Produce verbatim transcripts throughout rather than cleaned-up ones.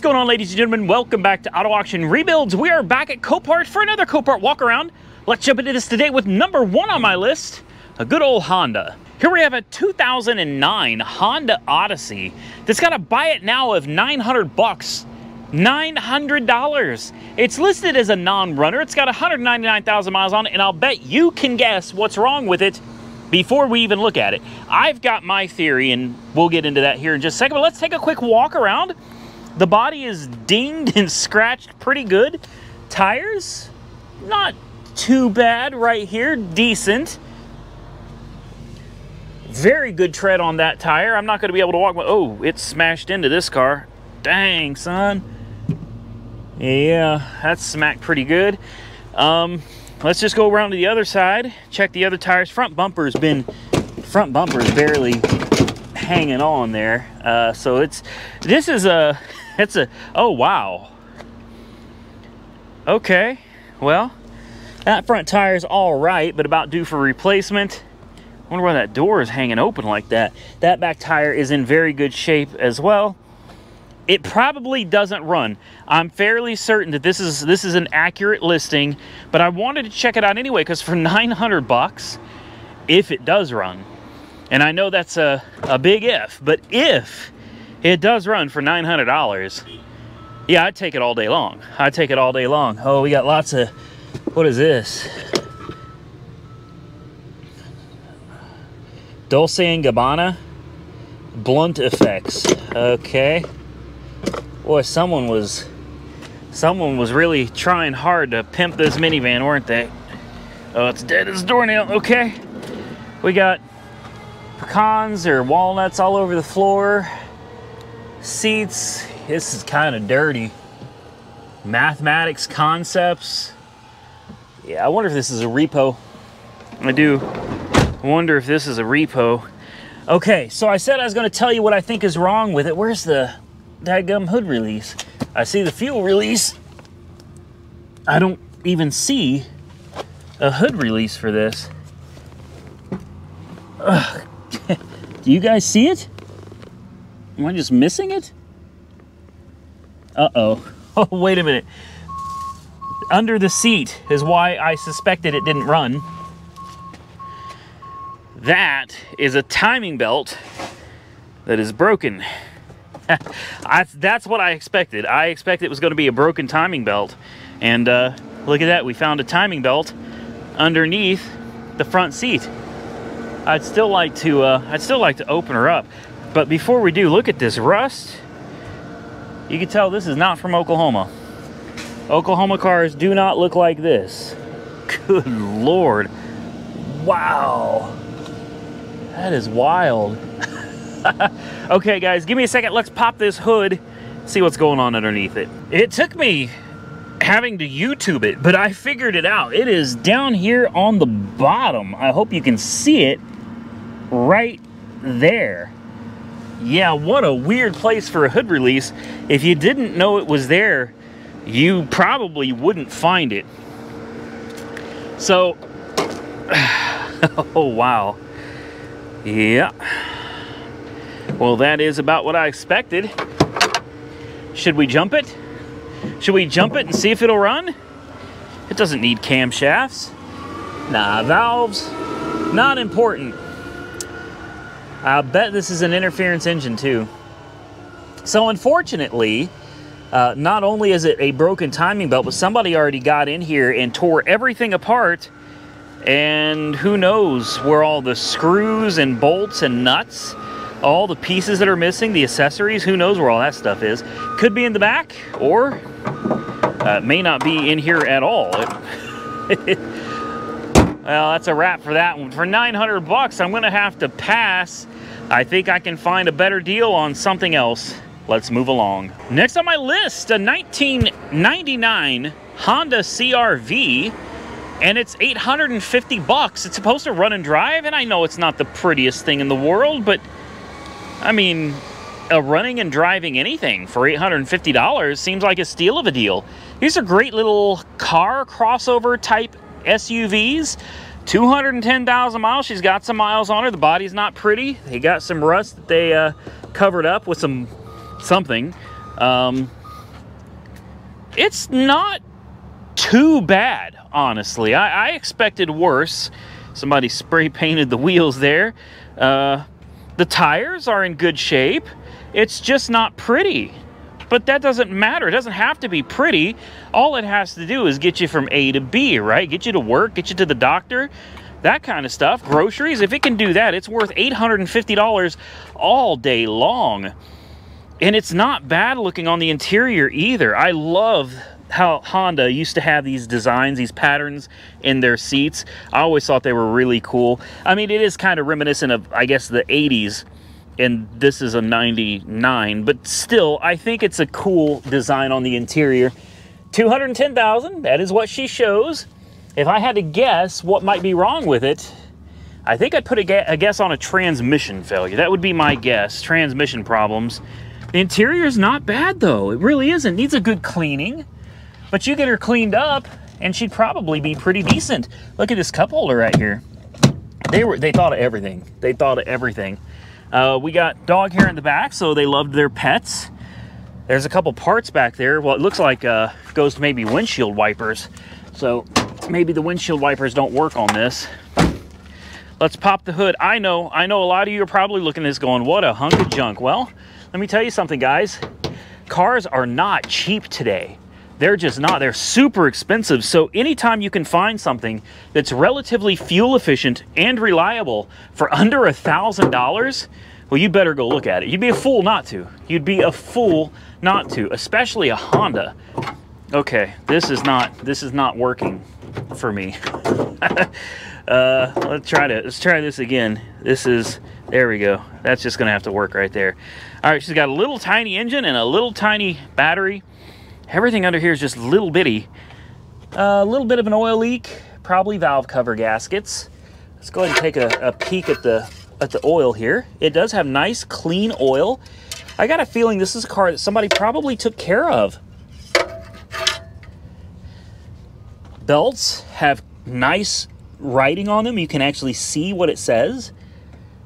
What's going on, ladies and gentlemen? Welcome back to Auto Auction Rebuilds. We are back at Copart for another Copart walk around. Let's jump into this today with number one on my list, a good old Honda. Here we have a two thousand nine Honda Odyssey that's got a buy it now of nine hundred bucks. nine hundred dollars. It's listed as a non-runner. It's got one hundred ninety-nine thousand miles on it, and I'll bet you can guess what's wrong with it before we even look at it. I've got my theory, and we'll get into that here in just a second, but let's take a quick walk around. The body is dinged and scratched pretty good. Tires, not too bad right here, decent. Very good tread on that tire. I'm not going to be able to walk. Oh, it's smashed into this car. Dang, son. Yeah, that's smacked pretty good. Um, let's just go around to the other side, check the other tires. Front bumper's been, front bumper's barely hanging on there, uh so it's this is a it's a oh wow, okay, well that front tire is all right but about due for replacement. I wonder why that door is hanging open like that. That back tire is in very good shape as well. It probably doesn't run. I'm fairly certain that this is this is an accurate listing, but I wanted to check it out anyway because for nine hundred bucks, if it does run, and I know that's a, a big if, but if it does run for nine hundred dollars, yeah, I'd take it all day long. I'd take it all day long. Oh, we got lots of, what is this? Dolce and Gabbana blunt effects. Okay. Boy, someone was, someone was really trying hard to pimp this minivan, weren't they? Oh, it's dead as a doornail. Okay. We got pecans or walnuts all over the floor. Seats, this is kind of dirty. Mathematics concepts. Yeah, I wonder if this is a repo. I do wonder if this is a repo. Okay, so I said I was going to tell you what I think is wrong with it. Where's the dadgum hood release? I see the fuel release. I don't even see a hood release for this. Ugh. Do you guys see it? Am I just missing it? Uh-oh. Oh, wait a minute. Under the seat is why I suspected it didn't run. That is a timing belt that is broken. I, that's what I expected. I expected it was going to be a broken timing belt. And uh, look at that. We found a timing belt underneath the front seat. I'd still like to uh, I'd still like to open her up, but before we do, look at this rust. You can tell this is not from Oklahoma. Oklahoma cars do not look like this. Good Lord. Wow. That is wild. Okay, guys, give me a second. Let's pop this hood, see what's going on underneath it. It took me having to YouTube it, but I figured it out. It is down here on the bottom. I hope you can see it right there. Yeah, what a weird place for a hood release. If you didn't know it was there, you probably wouldn't find it. So, oh wow. Yeah. Well, that is about what I expected. Should we jump it? Should we jump it and see if it'll run? It doesn't need camshafts. Nah, valves, not important. I bet this is an interference engine too. So unfortunately, uh, not only is it a broken timing belt, but somebody already got in here and tore everything apart, and who knows where all the screws and bolts and nuts, all the pieces that are missing, the accessories, who knows where all that stuff is. Could be in the back, or uh, may not be in here at all. It, well, that's a wrap for that one. For nine hundred bucks, I'm gonna have to pass. I think I can find a better deal on something else. Let's move along. Next on my list, a nineteen ninety-nine Honda C R V, and it's eight hundred fifty bucks. It's supposed to run and drive, and I know it's not the prettiest thing in the world, but I mean, a running and driving anything for eight hundred fifty dollars seems like a steal of a deal. These are great little car crossover type S U Vs. two hundred ten thousand miles. She's got some miles on her. The body's not pretty. They got some rust that they uh, covered up with some something. Um, it's not too bad, honestly. I, I expected worse. Somebody spray painted the wheels there. Uh, the tires are in good shape. It's just not pretty. But that doesn't matter. It doesn't have to be pretty. All it has to do is get you from A to B, right? Get you to work, get you to the doctor, that kind of stuff. Groceries, if it can do that, it's worth eight hundred fifty dollars all day long. And it's not bad looking on the interior either. I love how Honda used to have these designs, these patterns in their seats. I always thought they were really cool. I mean, it is kind of reminiscent of, I guess, the eighties. And this is a ninety-nine, but still, I think it's a cool design on the interior. two hundred ten thousand dollars, that is what she shows. If I had to guess what might be wrong with it, I think I'd put a guess on a transmission failure. That would be my guess, transmission problems. The interior's not bad though, it really isn't. It needs a good cleaning, but you get her cleaned up and she'd probably be pretty decent. Look at this cup holder right here. They were, they thought of everything, they thought of everything. Uh, we got dog hair in the back, so they loved their pets. There's a couple parts back there. Well, it looks like uh, goes to maybe windshield wipers. So maybe the windshield wipers don't work on this. Let's pop the hood. I know, I know a lot of you are probably looking at this going, what a hunk of junk. Well, let me tell you something, guys. Cars are not cheap today. They're just not. They're super expensive. So anytime you can find something that's relatively fuel efficient and reliable for under a thousand dollars, well, you better go look at it. You'd be a fool not to. You'd be a fool not to, especially a Honda. Okay, this is not this is not working for me. uh, let's try to let's try this again. This is there we go. That's just gonna have to work right there. All right, she's got a little tiny engine and a little tiny battery. Everything under here is just little bitty. A uh, little bit of an oil leak, probably valve cover gaskets. Let's go ahead and take a, a peek at the at the oil here. It does have nice, clean oil. I got a feeling this is a car that somebody probably took care of. Belts have nice writing on them. You can actually see what it says.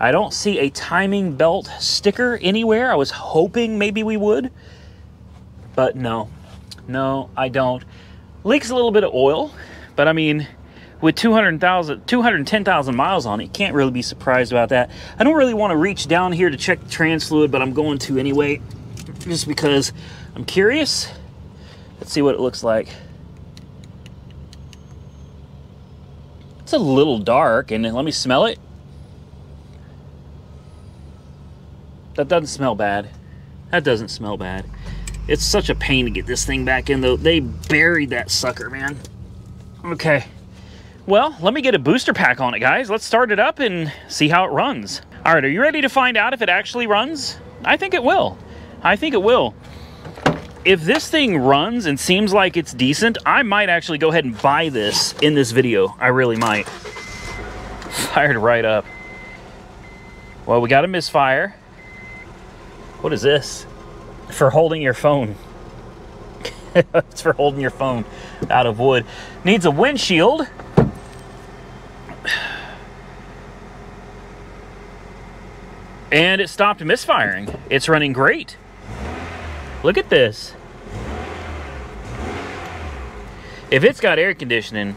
I don't see a timing belt sticker anywhere. I was hoping maybe we would, but no. No, I don't. Leaks a little bit of oil, but I mean, with two hundred ten thousand miles on it, you can't really be surprised about that. I don't really want to reach down here to check the trans fluid, but I'm going to anyway, just because I'm curious. Let's see what it looks like. It's a little dark, and let me smell it. That doesn't smell bad. That doesn't smell bad. It's such a pain to get this thing back in, though. They buried that sucker, man. Okay. Well, let me get a booster pack on it, guys. Let's start it up and see how it runs. All right, are you ready to find out if it actually runs? I think it will. I think it will. If this thing runs and seems like it's decent, I might actually go ahead and buy this in this video. I really might. Fired right up. Well, we got a misfire. What is this? For holding your phone. It's for holding your phone out of wood. Needs a windshield. And it stopped misfiring. It's running great. Look at this. If it's got air conditioning,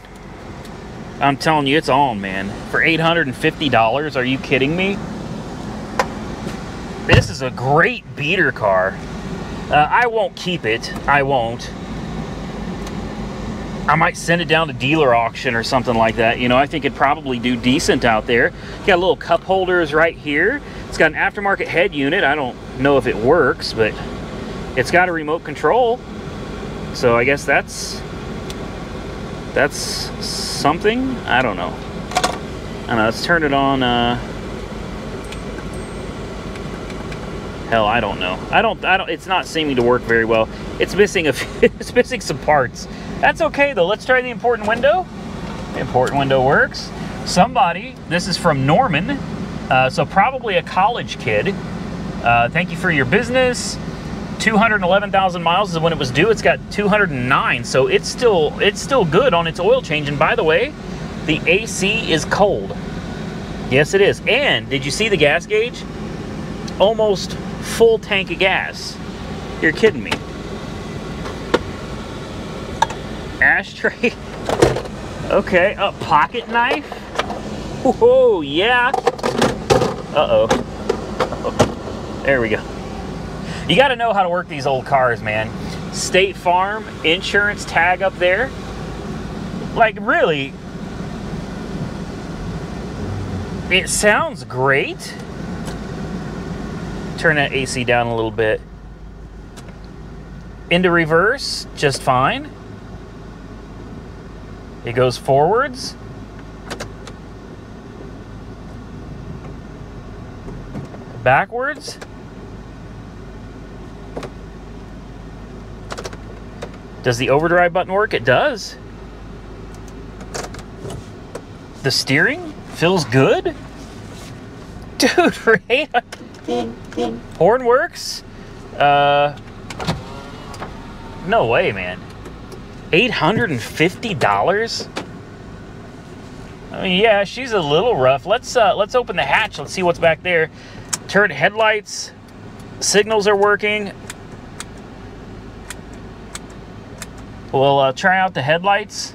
I'm telling you, it's on, man. For eight hundred fifty dollars, are you kidding me? This is a great beater car. Uh, I won't keep it. I won't. I might send it down to dealer auction or something like that. You know, I think it'd probably do decent out there. Got little cup holders right here. It's got an aftermarket head unit. I don't know if it works, but it's got a remote control. So I guess that's that's something. I don't know. I don't know. Let's turn it on. Uh, Hell, I don't know. I don't. I don't. It's not seeming to work very well. It's missing a. It's missing some parts. That's okay though. Let's try the important window. The important window works. Somebody. This is from Norman. Uh, so probably a college kid. Uh, thank you for your business. two hundred eleven thousand miles is when it was due. It's got two hundred nine, so it's still it's still good on its oil change. And by the way, the A C is cold. Yes, it is. And did you see the gas gauge? Almost full tank of gas. You're kidding me. ashtray. Okay, a pocket knife. Oh, yeah. Uh-oh. Uh-oh. There we go. You got to know how to work these old cars, man. State Farm insurance tag up there. Like, really, it sounds great. Turn that A C down a little bit. Into reverse, just fine. It goes forwards. Backwards. Does the overdrive button work? It does. The steering feels good. Dude, right? Horn works. Uh, no way, man. eight hundred fifty dollars? I mean, yeah, she's a little rough. Let's uh, let's open the hatch. Let's see what's back there. Turret headlights, signals are working. We'll uh, try out the headlights.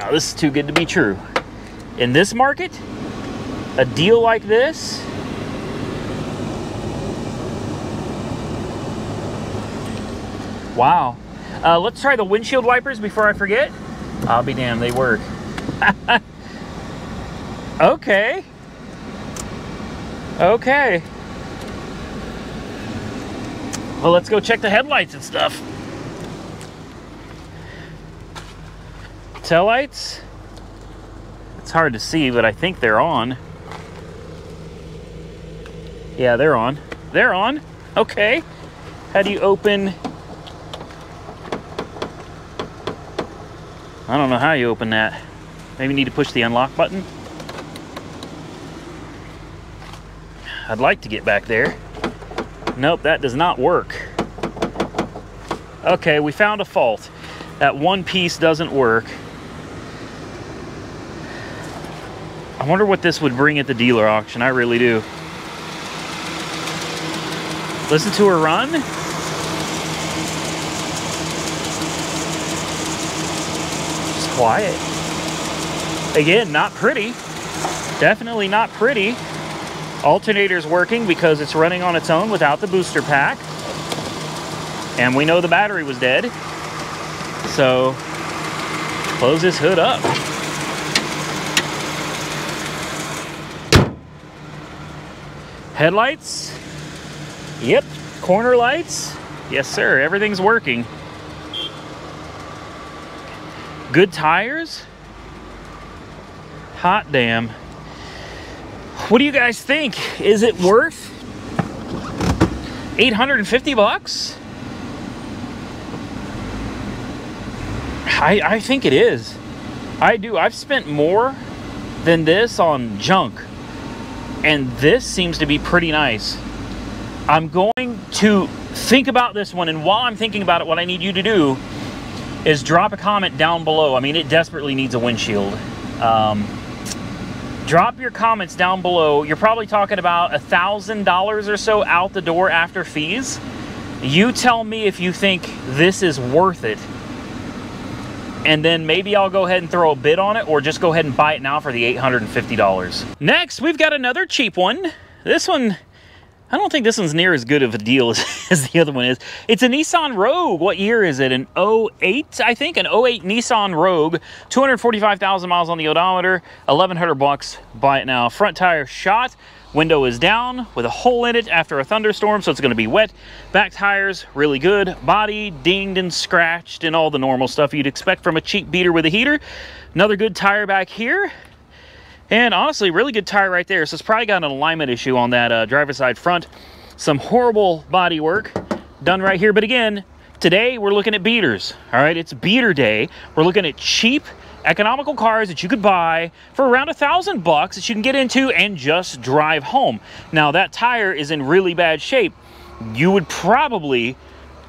Oh, this is too good to be true. In this market, a deal like this. Wow. Uh, let's try the windshield wipers before I forget. I'll be damned, they work. Okay. Okay. Well, let's go check the headlights and stuff. Tail lights. It's hard to see, but I think they're on. Yeah, they're on. They're on. Okay. How do you open? I don't know how you open that. Maybe you need to push the unlock button. I'd like to get back there. Nope, that does not work. Okay, we found a fault. That one piece doesn't work. I wonder what this would bring at the dealer auction. I really do. Listen to her run. Just quiet. Again, not pretty. Definitely not pretty. Alternator's working because it's running on its own without the booster pack, and we know the battery was dead, so close this hood up. Headlights, yep. Corner lights, yes sir, everything's working. Good tires, hot damn. What do you guys think? Is it worth eight hundred fifty bucks? I, I think it is. I do. I've spent more than this on junk, and this seems to be pretty nice. I'm going to think about this one, and while I'm thinking about it, what I need you to do is drop a comment down below. I mean, it desperately needs a windshield. Um, Drop your comments down below. You're probably talking about a thousand dollars or so out the door after fees. You tell me if you think this is worth it, and then maybe I'll go ahead and throw a bid on it, or just go ahead and buy it now for the eight hundred fifty dollars. Next, we've got another cheap one. This one, I don't think this one's near as good of a deal as, as the other one is. It's a Nissan Rogue. What year is it? An oh eight, I think, an oh eight Nissan Rogue. two hundred forty-five thousand miles on the odometer, eleven hundred bucks. Buy it now. Front tire shot. Window is down with a hole in it after a thunderstorm, so it's going to be wet. Back tires, really good. Body dinged and scratched and all the normal stuff you'd expect from a cheap beater with a heater. Another good tire back here. And honestly, really good tire right there. So it's probably got an alignment issue on that uh, driver's side front. Some horrible body work done right here. But again, today we're looking at beaters. All right, it's beater day. We're looking at cheap, economical cars that you could buy for around a thousand bucks that you can get into and just drive home. Now that tire is in really bad shape. You would probably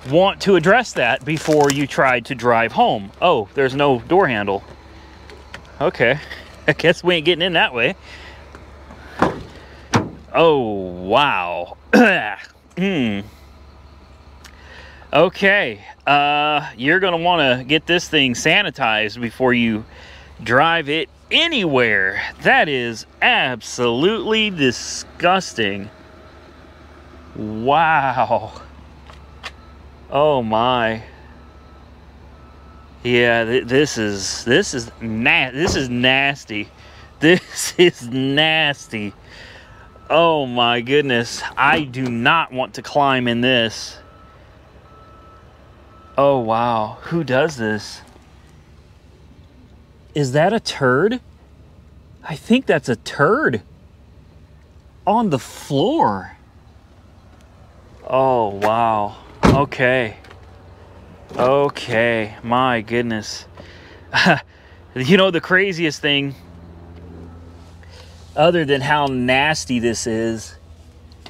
want to address that before you tried to drive home. Oh, there's no door handle. Okay. I guess we ain't getting in that way. Oh, wow. mm. Okay, uh, you're gonna wanna get this thing sanitized before you drive it anywhere. That is absolutely disgusting. Wow. Oh my. Yeah, th this is, this is, na this is nasty. This is nasty. Oh my goodness. I do not want to climb in this. Oh wow, who does this? Is that a turd? I think that's a turd on the floor. Oh wow, okay. Okay, my goodness. You know, the craziest thing, other than how nasty this is,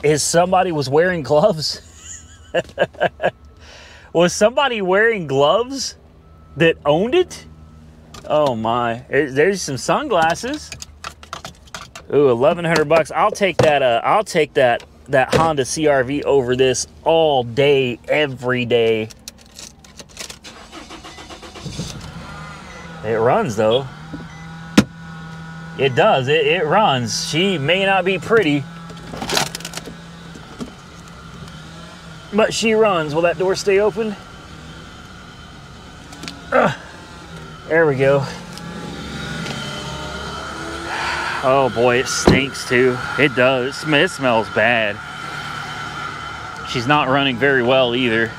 is somebody was wearing gloves. Was somebody wearing gloves that owned it? Oh my, there's some sunglasses. Ooh, eleven hundred bucks. I'll take that, uh, I'll take that, that Honda C R V over this all day, every day. It runs though. It does, it, it runs. She may not be pretty, but she runs. Will that door stay open? Ugh. There we go. Oh boy, it stinks too. It does. It smells bad. She's not running very well either.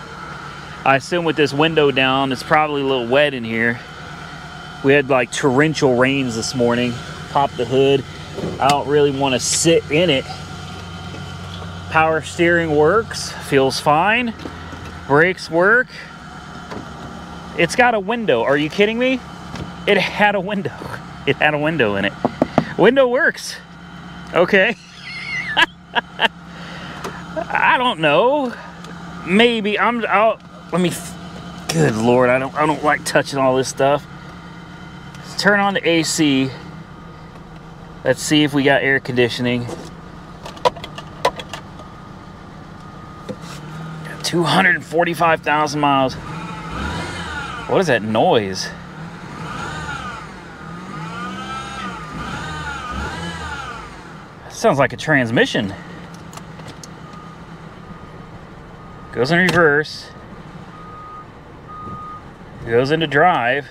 I assume with this window down, it's probably a little wet in here. We had like torrential rains this morning. Pop the hood. I don't really want to sit in it. Power steering works, feels fine. Brakes work. It's got a window. Are you kidding me? It had a window. It had a window in it. Window works. Okay. I don't know. Maybe I'm out. Let me. Good Lord, I don't. I don't like touching all this stuff. Let's turn on the A C. Let's see if we got air conditioning. two hundred forty-five thousand miles. What is that noise? That sounds like a transmission. Goes in reverse. Goes into drive.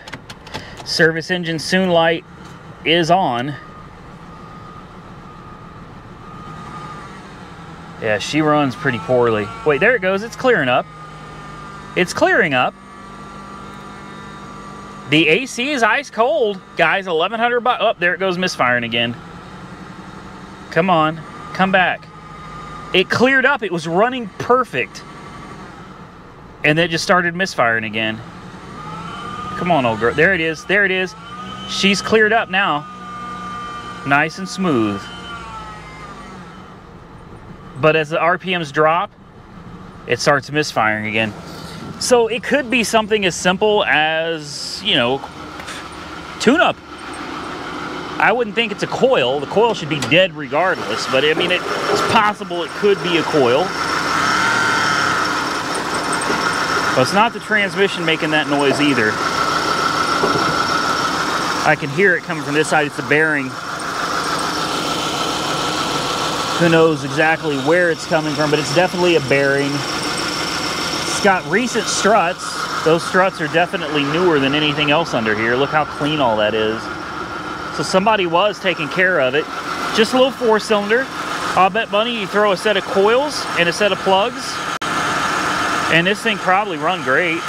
Service engine soon light is on. Yeah, she runs pretty poorly. Wait, there it goes. It's clearing up. It's clearing up. The A C is ice cold, guys. eleven hundred bucks. Oh, there it goes, misfiring again. Come on, come back. It cleared up. It was running perfect, and then it just started misfiring again. Come on, old girl. There it is. There it is. She's cleared up now. Nice and smooth. But as the R P Ms drop, it starts misfiring again. So it could be something as simple as, you know, tune-up. I wouldn't think it's a coil. The coil should be dead regardless, but I mean, it, it's possible it could be a coil. But it's not the transmission making that noise either. I can hear it coming from this side. It's the bearing. Who knows exactly where it's coming from, but it's definitely a bearing. It's got recent struts. Those struts are definitely newer than anything else under here. Look how clean all that is. So somebody was taking care of it. Just a little four cylinder. I'll bet money you throw a set of coils and a set of plugs, and this thing probably run great.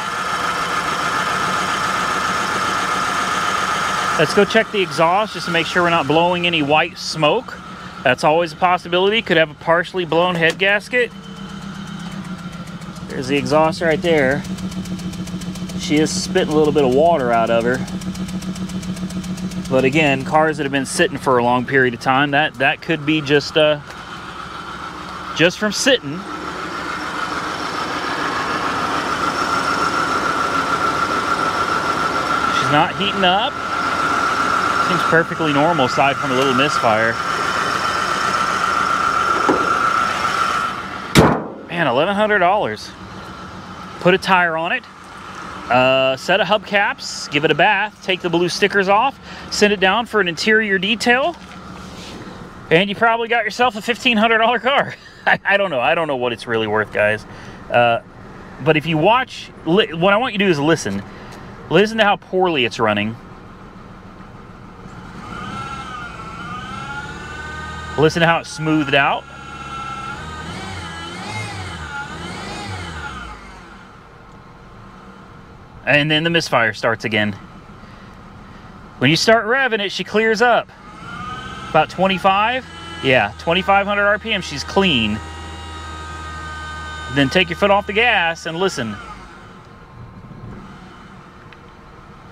Let's go check the exhaust just to make sure we're not blowing any white smoke. That's always a possibility. Could have a partially blown head gasket. There's the exhaust right there. She is spitting a little bit of water out of her. But again, cars that have been sitting for a long period of time, that, that could be just, uh, just from sitting. She's not heating up. Seems perfectly normal aside from a little misfire. eleven hundred dollars. put a tire on it, uh, set of hubcaps, give it a bath, take the blue stickers off, send it down for an interior detail, and you probably got yourself a fifteen hundred dollar car. I, I don't know. I don't know what it's really worth, guys. Uh, but if you watch, what I want you to do is listen. Listen to how poorly it's running. Listen to how it's smoothed out. And then the misfire starts again. When you start revving it, she clears up. About twenty-five, yeah, twenty-five hundred R P M, she's clean. Then take your foot off the gas and listen.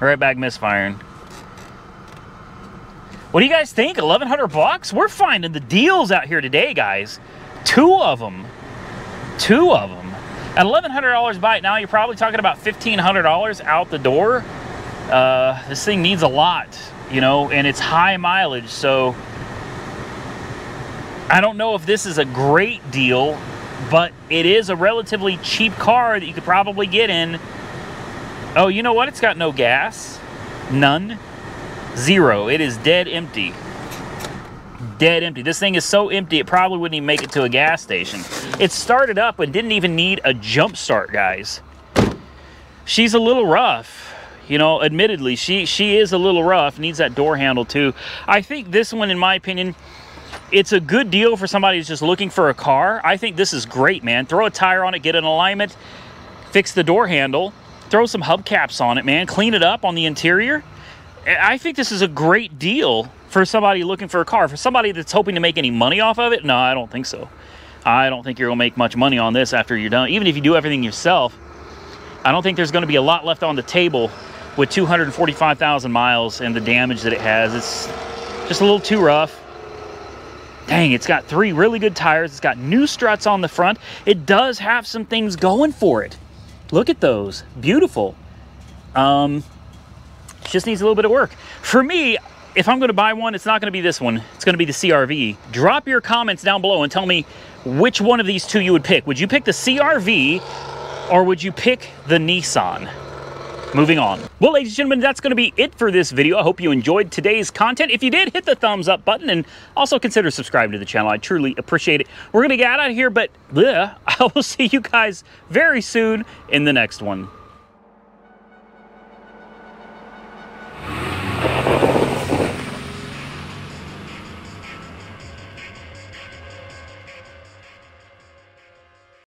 Right back misfiring. What do you guys think? eleven hundred bucks? We're finding the deals out here today, guys. Two of them. Two of them. At eleven hundred dollars buy it now, you're probably talking about fifteen hundred dollars out the door. Uh, this thing needs a lot, you know, and it's high mileage. So I don't know if this is a great deal, but it is a relatively cheap car that you could probably get in. Oh, you know what? It's got no gas. None. Zero. It is dead empty. Dead empty. This thing is so empty, it probably wouldn't even make it to a gas station. It started up and didn't even need a jump start, guys. She's a little rough. You know, admittedly, she, she is a little rough. Needs that door handle, too. I think this one, in my opinion, it's a good deal for somebody who's just looking for a car. I think this is great, man. Throw a tire on it, get an alignment, fix the door handle. Throw some hubcaps on it, man. Clean it up on the interior. I think this is a great deal for somebody looking for a car. For somebody that's hoping to make any money off of it, no, I don't think so. I don't think you're going to make much money on this after you're done. Even if you do everything yourself, I don't think there's going to be a lot left on the table with two hundred forty-five thousand miles and the damage that it has. It's just a little too rough. Dang, it's got three really good tires. It's got new struts on the front. It does have some things going for it. Look at those, beautiful. Um, just needs a little bit of work. For me, if I'm gonna buy one, it's not gonna be this one, it's gonna be the C R V. Drop your comments down below and tell me which one of these two you would pick. Would you pick the C R V or would you pick the Nissan? Moving on. Well, ladies and gentlemen, that's going to be it for this video. I hope you enjoyed today's content. If you did, hit the thumbs up button and also consider subscribing to the channel. I truly appreciate it. We're going to get out of here, but bleh, I will see you guys very soon in the next one.